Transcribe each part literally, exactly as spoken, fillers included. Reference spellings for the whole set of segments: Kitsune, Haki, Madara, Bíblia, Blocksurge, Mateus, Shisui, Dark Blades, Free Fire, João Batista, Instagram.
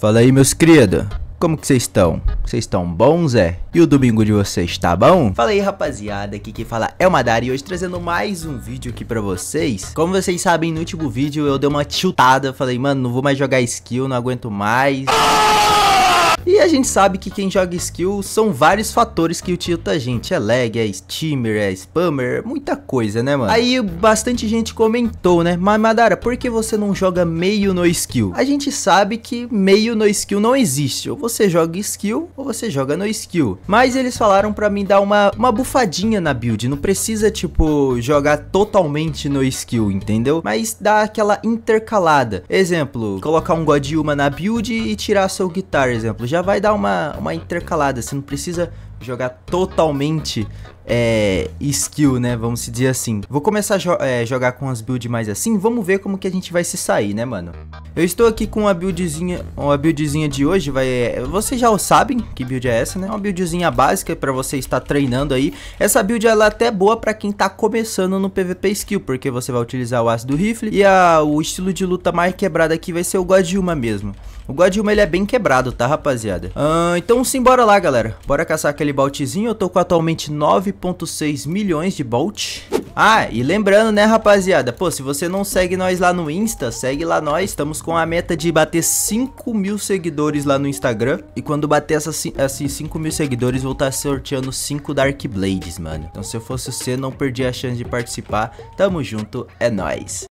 Fala aí, meus queridos, como que vocês estão? Vocês estão bons, é? E o domingo de vocês tá bom? Fala aí, rapaziada, aqui quem fala é o Madara e hoje trazendo mais um vídeo aqui pra vocês. Como vocês sabem, no último vídeo eu dei uma tiltada, falei, mano, não vou mais jogar skill, não aguento mais. E a gente sabe que quem joga skill são vários fatores que tilta a gente. É lag, é steamer, é spammer, muita coisa, né, mano? Aí bastante gente comentou, né? Mas Madara, por que você não joga meio no skill? A gente sabe que meio no skill não existe. Ou você joga skill, ou você joga no skill. Mas eles falaram pra mim dar uma, uma bufadinha na build. Não precisa, tipo, jogar totalmente no skill, entendeu? Mas dá aquela intercalada. Exemplo, colocar um God Yuma na build e tirar seu guitar, exemplo. Já vai dar uma, uma intercalada, você não precisa jogar totalmente é, skill, né, vamos se dizer assim. Vou começar a jo é, jogar com as builds mais assim, vamos ver como que a gente vai se sair, né, mano. Eu estou aqui com uma buildzinha, uma buildzinha de hoje, vai, é, vocês já sabem que build é essa, né, uma buildzinha básica pra você estar treinando aí. Essa build, ela é até boa pra quem tá começando no P V P skill, porque você vai utilizar o ácido rifle e a, o estilo de luta mais quebrado aqui vai ser o God Yuma mesmo. O God Yuma, ele é bem quebrado, tá, rapaziada? Ah, então simbora lá, galera. Bora caçar aquele boltzinho. Eu tô com atualmente nove ponto seis milhões de bolt. Ah, e lembrando, né, rapaziada? Pô, se você não segue nós lá no Insta, segue lá nós. Estamos com a meta de bater cinco mil seguidores lá no Instagram. E quando bater essas, assim, cinco mil seguidores, vou estar sorteando cinco Dark Blades, mano. Então, se eu fosse você, não perdi a chance de participar. Tamo junto, é nóis.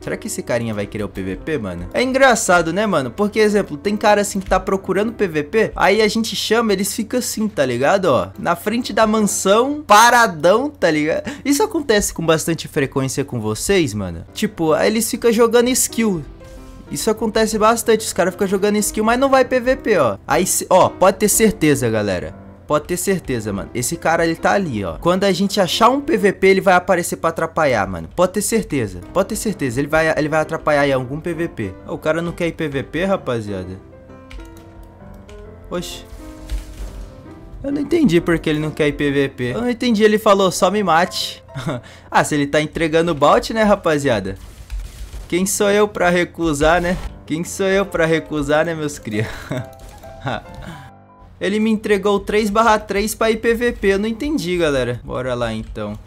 Será que esse carinha vai querer o P V P, mano? É engraçado, né, mano? Porque, exemplo, tem cara assim que tá procurando P V P, aí a gente chama, eles ficam assim, tá ligado? Ó, na frente da mansão, paradão, tá ligado? Isso acontece com bastante frequência com vocês, mano? Tipo, aí eles ficam jogando skill. Isso acontece bastante, os caras ficam jogando skill, mas não vai P V P, ó. Aí, ó, pode ter certeza, galera. Pode ter certeza, mano. Esse cara, ele tá ali, ó. Quando a gente achar um P V P, ele vai aparecer pra atrapalhar, mano. Pode ter certeza. Pode ter certeza. Ele vai, ele vai atrapalhar em algum P V P. Oh, o cara não quer ir P V P, rapaziada. Oxi. Eu não entendi porque ele não quer ir P V P. Eu não entendi. Ele falou, só me mate. Ah, se ele tá entregando o bout, né, rapaziada? Quem sou eu pra recusar, né? Quem sou eu pra recusar, né, meus cria? Ele me entregou três barra três pra ir P V P. Eu não entendi, galera. Bora lá, então.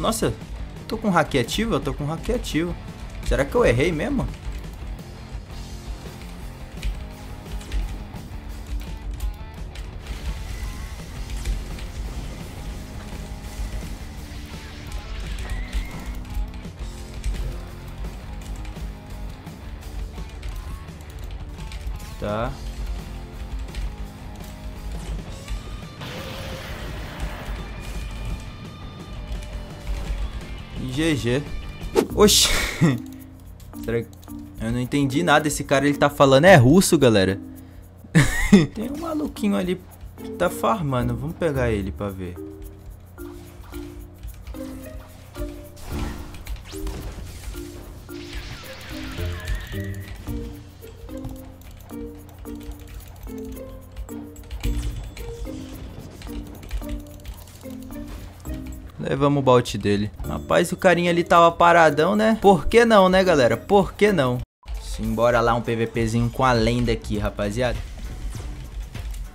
Nossa, tô com hack ativo? Eu tô com hack ativo. Será que eu errei mesmo? Tá. G G. Oxi. Será que... Eu não entendi nada. Esse cara, ele tá falando é russo, galera. Tem um maluquinho ali que tá farmando. Vamos pegar ele pra ver. Levamos o bout dele. Rapaz, o carinha ali tava paradão, né? Por que não, né, galera? Por que não? Simbora lá, um PVPzinho com a lenda aqui, rapaziada.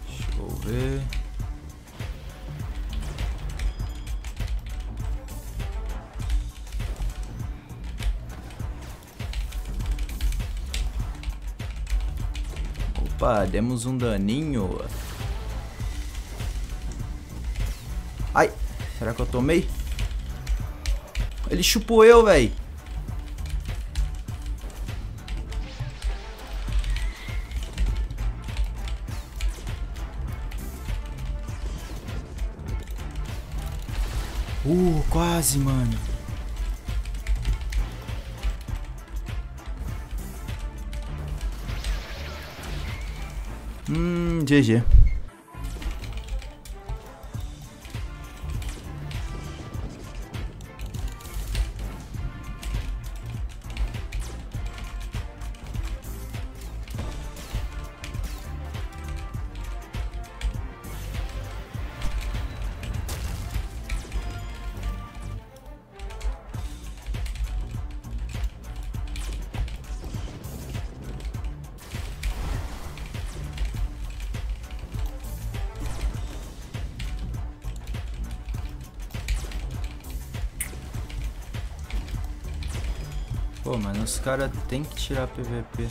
Deixa eu ver. Opa, demos um daninho. Ai. Será que eu tomei? Ele chupou eu, velho. Uh, quase, mano. Hum, G G. Pô, mano, os caras tem que tirar P V P.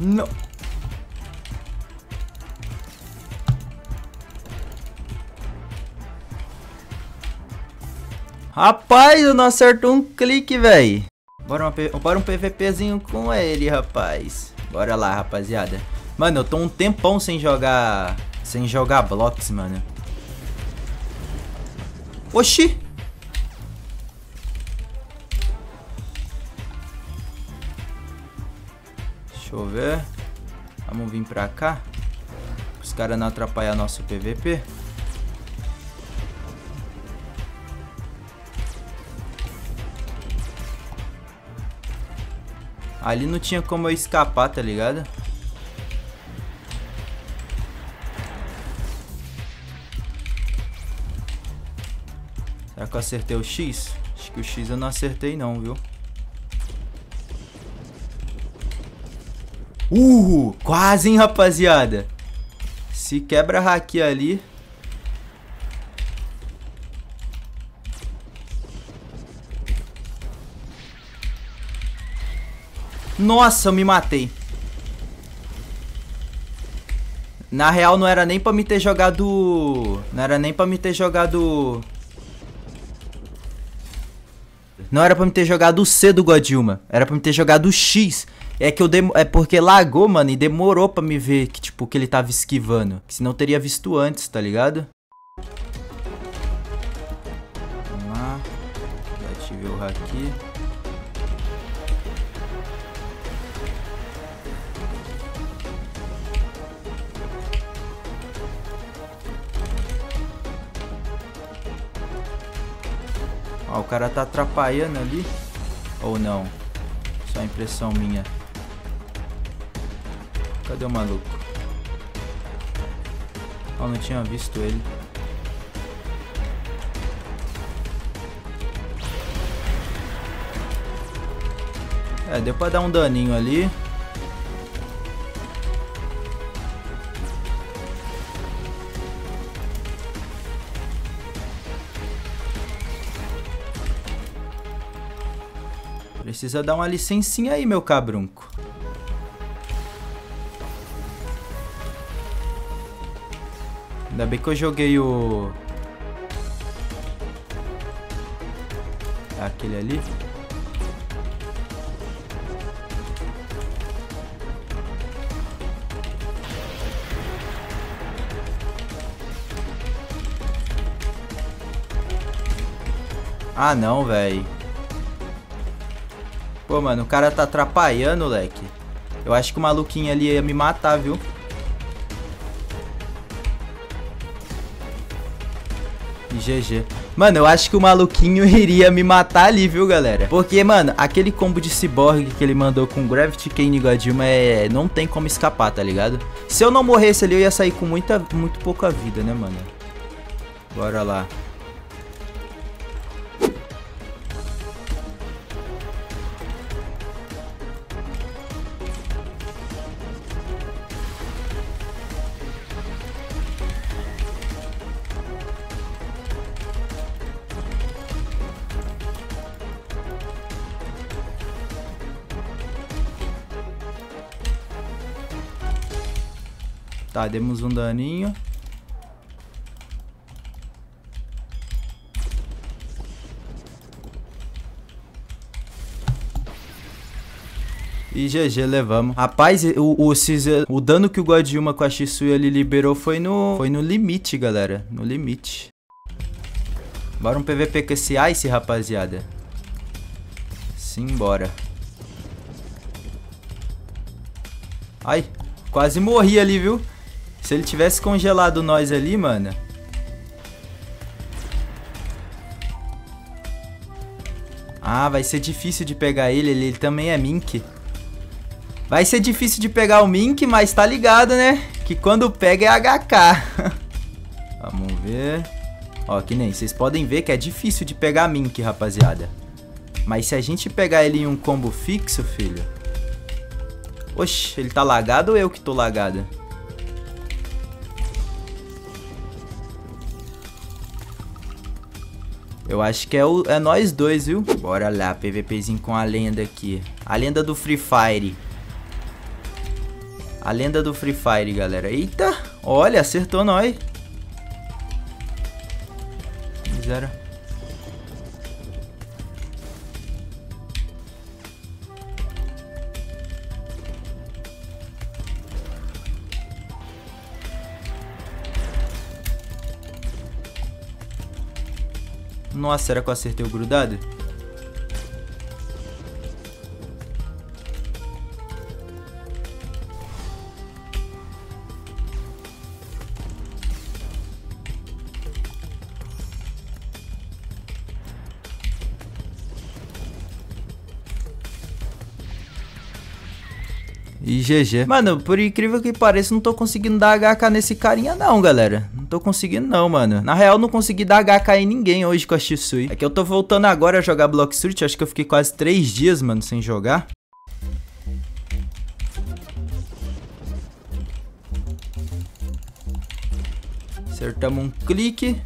Não. Rapaz, eu não acerto um clique, velho. Bora, bora um PVPzinho com ele, rapaz. Bora lá, rapaziada. Mano, eu tô um tempão sem jogar... Sem jogar blocks, mano. Oxi! Deixa eu ver. Vamos vir pra cá. Os caras não atrapalham nosso P V P. Ali não tinha como eu escapar, tá ligado? Será que eu acertei o X? Acho que o X eu não acertei não, viu? Uhul! Quase, hein, rapaziada? Se quebra haki ali... Nossa, eu me matei. Na real, não era nem pra me ter jogado... Não era nem pra me ter jogado... Não era pra me ter jogado o C do Godilma. Era pra me ter jogado o X. É que eu dem... É porque lagou, mano, e demorou pra me ver que, tipo, que ele tava esquivando. Que senão eu teria visto antes, tá ligado? Vamos lá. Ativei o haki. Ó, o cara tá atrapalhando ali. Ou não? Só impressão minha. Cadê o maluco? Ó, não tinha visto ele. É, deu pra dar um daninho ali. Precisa dar uma licencinha aí, meu cabrunco. Ainda bem que eu joguei o... Aquele ali. Ah, não, velho. Pô, mano, o cara tá atrapalhando, leque. Eu acho que o maluquinho ali ia me matar, viu? G G. Mano, eu acho que o maluquinho iria me matar ali, viu, galera? Porque, mano, aquele combo de ciborgue que ele mandou com Gravity Kane e Godilma é... Não tem como escapar, tá ligado? Se eu não morresse ali, eu ia sair com muita... muito pouca vida, né, mano? Bora lá. Tá, demos um daninho. E G G, levamos. Rapaz, o, o, o dano que o Godilma com a Shisui ele liberou foi no, foi no limite, galera. No limite. Bora um P V P com esse Ice, rapaziada. Simbora. Ai, quase morri ali, viu? Se ele tivesse congelado nós ali, mano. Ah, vai ser difícil de pegar ele. Ele, ele também é Mink. Vai ser difícil de pegar o Mink, mas tá ligado, né? Que quando pega é H K. Vamos ver. Ó, que nem. Vocês podem ver que é difícil de pegar Mink, rapaziada. Mas se a gente pegar ele em um combo fixo, filho... Oxi, ele tá lagado ou eu que tô lagada? Eu acho que é, o, é nós dois, viu? Bora lá, PVPzinho com a lenda aqui. A lenda do Free Fire. A lenda do Free Fire, galera. Eita! Olha, acertou nós. Zero. Nossa, será que eu acertei o grudado? E G G. Mano, por incrível que pareça, não tô conseguindo dar H K nesse carinha não, galera. Não tô conseguindo não, mano. Na real, não consegui dar H K em ninguém hoje com a Shisui. É que eu tô voltando agora a jogar Blocksurge. Acho que eu fiquei quase três dias, mano, sem jogar. Acertamos um clique.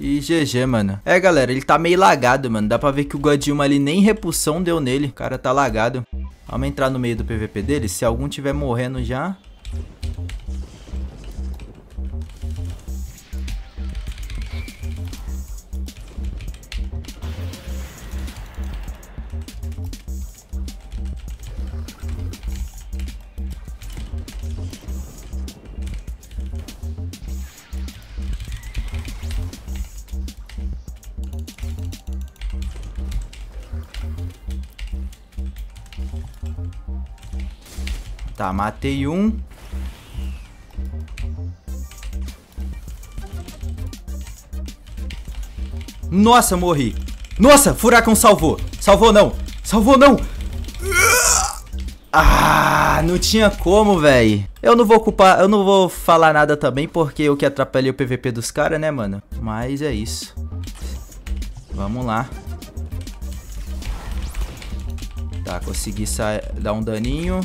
E G G, mano. É, galera, ele tá meio lagado, mano. Dá pra ver que o Godilma ali nem repulsão deu nele. O cara tá lagado. Vamos entrar no meio do P V P dele. Se algum tiver morrendo já... Tá, matei um. Nossa, morri. Nossa, furacão salvou. Salvou não. Salvou não. Ah, não tinha como, velho. Eu não vou culpar, eu não vou falar nada também, porque eu que atrapalhei o P V P dos caras, né, mano? Mas é isso. Vamos lá. Tá, consegui dar um daninho.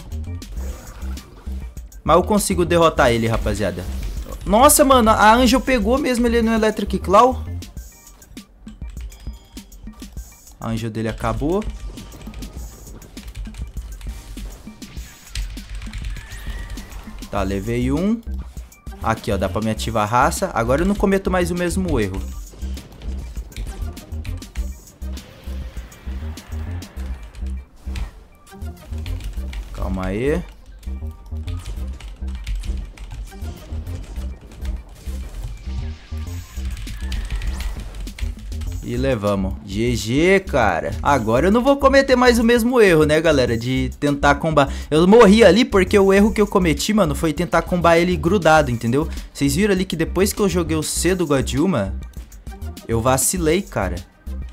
Mas eu consigo derrotar ele, rapaziada. Nossa, mano, a Angel pegou mesmo ele no Electric Claw. A Angel dele acabou. Tá, levei um. Aqui, ó, dá pra me ativar a raça. Agora eu não cometo mais o mesmo erro. Calma aí. E levamos. G G, cara. Agora eu não vou cometer mais o mesmo erro, né, galera? De tentar combar. Eu morri ali porque o erro que eu cometi, mano, foi tentar combar ele grudado, entendeu? Vocês viram ali que depois que eu joguei o C do Godilma, eu vacilei, cara.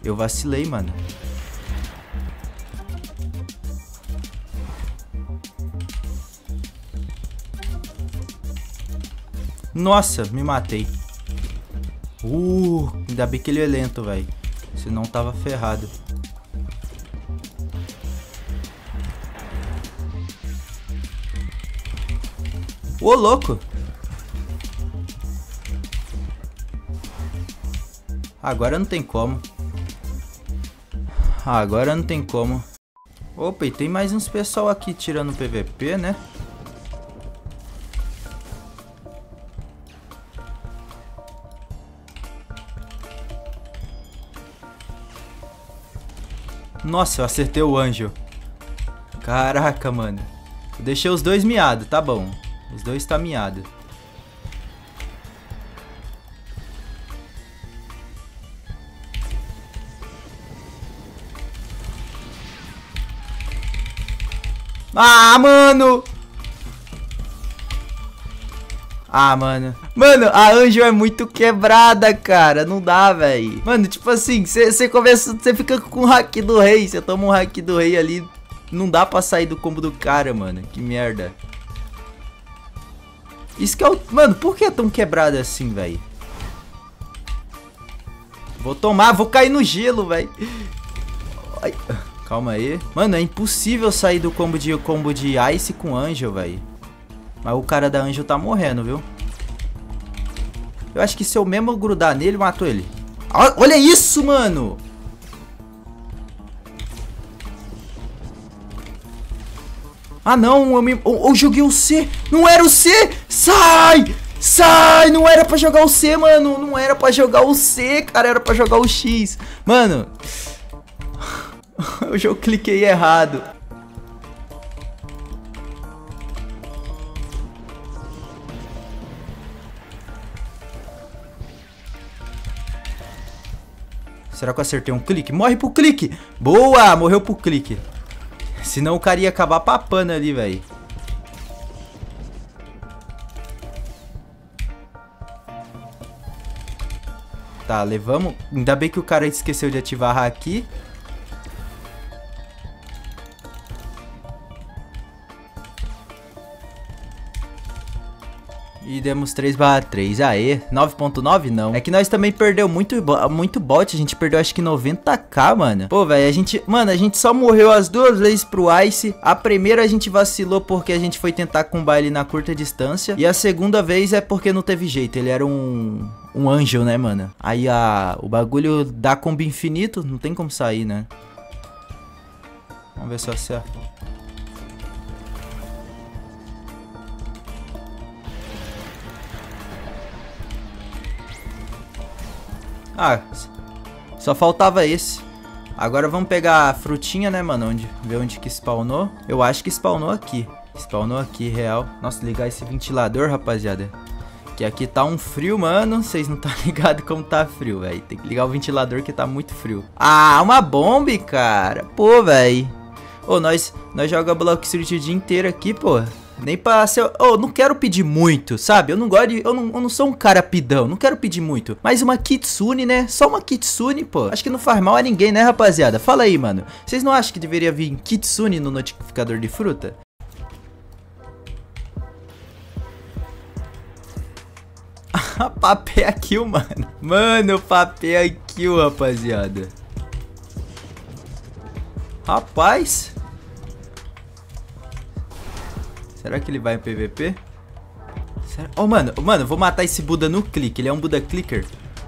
Eu vacilei, mano. Nossa, me matei. Uh, ainda bem que ele é lento, velho. Senão tava ferrado. Ô, louco! Agora não tem como. Agora não tem como. Opa, e tem mais uns pessoal aqui tirando P V P, né? Nossa, eu acertei o anjo. Caraca, mano. Eu deixei os dois miados, tá bom. Os dois tá miado. Ah, mano! Ah, mano. Mano, a Angel é muito quebrada, cara. Não dá, velho. Mano, tipo assim, você começa, você fica com o hack do rei. Você toma um hack do rei ali Não dá pra sair do combo do cara, mano. Que merda. Isso que é o... Mano, por que é tão quebrado assim, velho? Vou tomar, vou cair no gelo, velho. Calma aí. Mano, é impossível sair do combo de, combo de Ice com Angel, velho. Mas o cara da Angel tá morrendo, viu? Eu acho que se eu mesmo grudar nele, mato ele. Olha isso, mano! Ah, não, eu, me... eu, eu joguei o C. Não era o C! Sai! Sai! Não era pra jogar o C, mano. Não era pra jogar o C, cara. Era pra jogar o X. Mano, eu já cliquei errado. Será que eu acertei um clique? Morre pro clique! Boa! Morreu pro clique. Senão o cara ia acabar papando ali, velho. Tá, levamos. Ainda bem que o cara esqueceu de ativar aqui. E demos três barra três. Aê, nove ponto nove não. É que nós também perdeu muito, muito bot. A gente perdeu acho que noventa k, mano. Pô, velho, a gente... Mano, a gente só morreu as duas vezes pro Ice. A primeira a gente vacilou porque a gente foi tentar combar ele na curta distância. E a segunda vez é porque não teve jeito. Ele era um... Um anjo, né, mano? Aí a... O bagulho dá combo infinito. Não tem como sair, né? Vamos ver se acerta. Ah, só faltava esse. Agora vamos pegar a frutinha, né, mano? Onde, ver onde que spawnou. Eu acho que spawnou aqui. Spawnou aqui, real. Nossa, ligar esse ventilador, rapaziada. Que aqui tá um frio, mano. Vocês não tá ligado como tá frio, velho. Tem que ligar o ventilador que tá muito frio. Ah, uma bomba, cara. Pô, velho. Ô, nós, nós jogamos Blocksurge o dia inteiro aqui, pô. Nem pra ser... Ô, oh, não quero pedir muito, sabe? Eu não gosto de... Eu não, eu não sou um cara pidão. Não quero pedir muito. Mas uma Kitsune, né? Só uma Kitsune, pô. Acho que não faz mal a ninguém, né, rapaziada? Fala aí, mano. Vocês não acham que deveria vir Kitsune no notificador de fruta? Papé aqui, mano. Mano, papé aqui, rapaziada. Rapaz... Será que ele vai em P V P? Ó, oh, mano, mano, eu vou matar esse Buda no clique. Ele é um Buda clicker,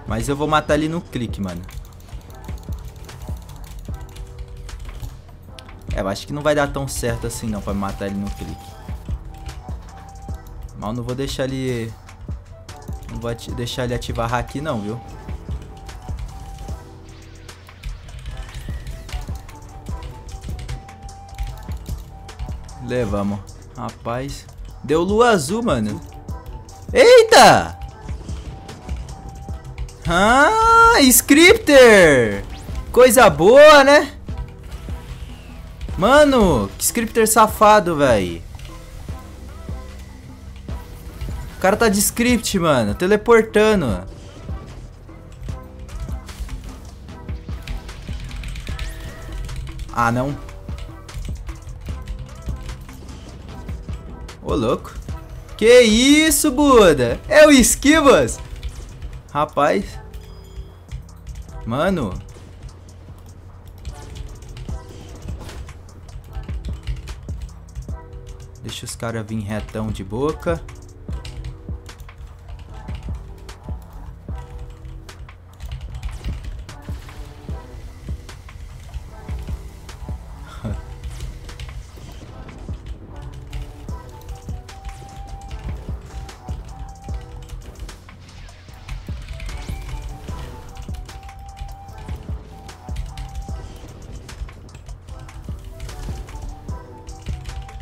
mas eu vou matar ele no clique, mano. É, eu acho que não vai dar tão certo assim não pra matar ele no clique. Mas eu não vou deixar ele... Não vou deixar ele ativar aqui não, viu? Levamos. Rapaz, deu lua azul, mano. Eita! Ah, scripter! Coisa boa, né? Mano, que scripter safado, velho. O cara tá de script, mano. Teleportando. Ah, não. Ô, louco. Que isso, Buda? É o esquivas? Rapaz. Mano. Deixa os caras vir retão de boca.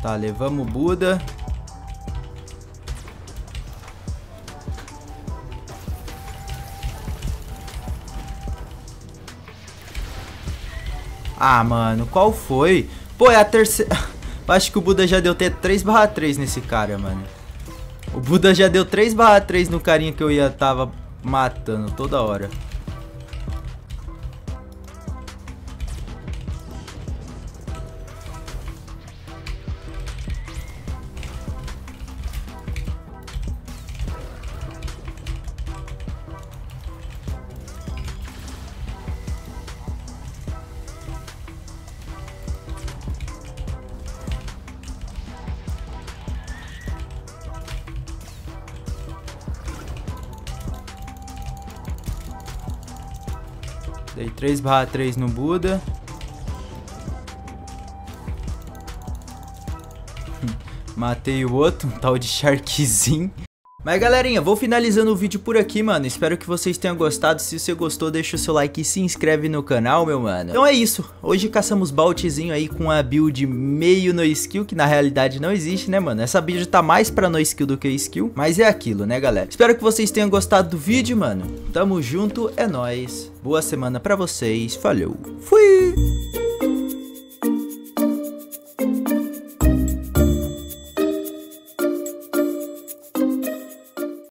Tá, levamos o Buda. Ah, mano, qual foi? Pô, é a terceira... Acho que o Buda já deu até três barra três nesse cara, mano. O Buda já deu três barra três no carinha que eu ia tava matando toda hora. Dei três barra três no Buda. Matei o outro, um tal de Sharkzinho. Mas galerinha, vou finalizando o vídeo por aqui, mano. Espero que vocês tenham gostado. Se você gostou, deixa o seu like e se inscreve no canal, meu mano. Então é isso. Hoje caçamos baltezinho aí com a build meio no skill, que na realidade não existe, né, mano? Essa build tá mais pra no skill do que skill, mas é aquilo, né, galera? Espero que vocês tenham gostado do vídeo, mano. Tamo junto, é nóis. Boa semana pra vocês. Falou. Fui!